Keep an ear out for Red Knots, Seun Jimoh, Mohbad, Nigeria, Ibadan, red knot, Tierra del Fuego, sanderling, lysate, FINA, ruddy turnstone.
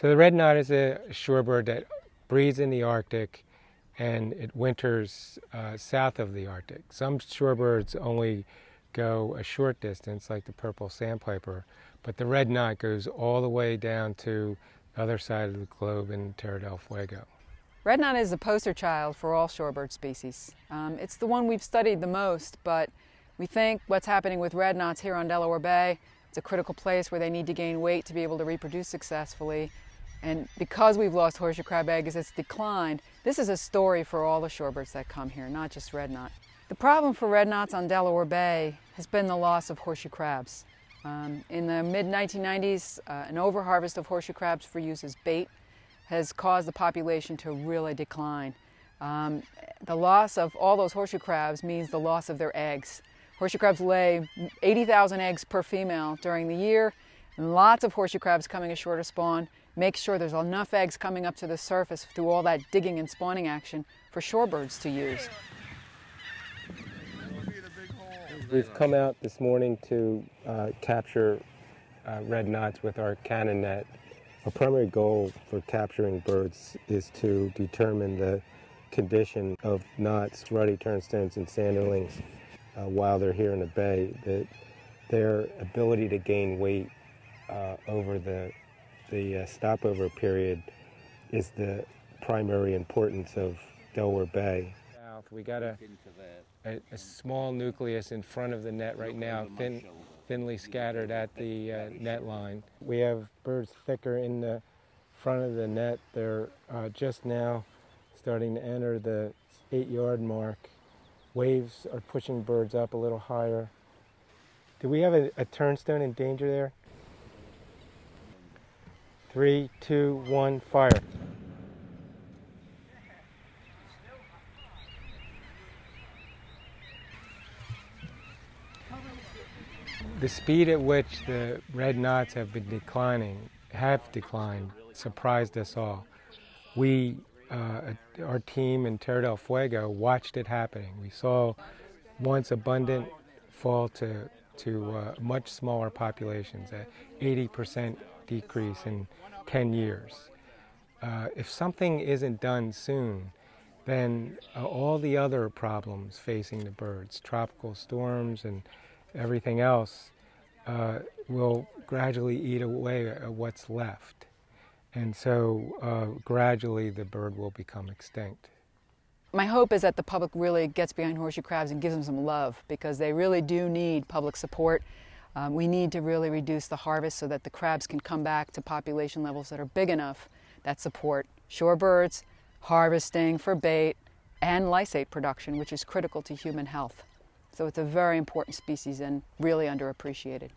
So the red knot is a shorebird that breeds in the Arctic and it winters south of the Arctic. Some shorebirds only go a short distance, like the purple sandpiper, but the red knot goes all the way down to the other side of the globe in Tierra del Fuego. Red knot is the poster child for all shorebird species. It's the one we've studied the most, but we think what's happening with red knots here on Delaware Bay, it's a critical place where they need to gain weight to be able to reproduce successfully. And because we've lost horseshoe crab egg as it's declined, this is a story for all the shorebirds that come here, not just red knot. The problem for red knots on Delaware Bay has been the loss of horseshoe crabs. In the mid-1990s, an overharvest of horseshoe crabs for use as bait has caused the population to really decline. The loss of all those horseshoe crabs means the loss of their eggs. Horseshoe crabs lay 80,000 eggs per female during the year, and lots of horseshoe crabs coming ashore to spawn. Make sure there's enough eggs coming up to the surface through all that digging and spawning action for shorebirds to use. We've come out this morning to capture red knots with our cannon net. Our primary goal for capturing birds is to determine the condition of knots, ruddy turnstones, and sanderlings while they're here in the bay, that their ability to gain weight over the stopover period is the primary importance of Delaware Bay. We got a small nucleus in front of the net right now, thinly scattered at the net line. We have birds thicker in the front of the net. They're just now starting to enter the 8-yard mark. Waves are pushing birds up a little higher. Do we have a turnstone in danger there? 3, 2, 1, fire. The speed at which the red knots have declined, surprised us all. We, our team in Tierra del Fuego, watched it happening. We saw once abundant fall to much smaller populations, an 80% decrease in 10 years. If something isn't done soon, then all the other problems facing the birds, tropical storms and everything else, will gradually eat away at what's left. And so gradually the bird will become extinct. My hope is that the public really gets behind horseshoe crabs and gives them some love, because they really do need public support. We need to really reduce the harvest so that the crabs can come back to population levels that are big enough that support shorebirds, harvesting for bait, and lysate production, which is critical to human health. So it's a very important species and really underappreciated.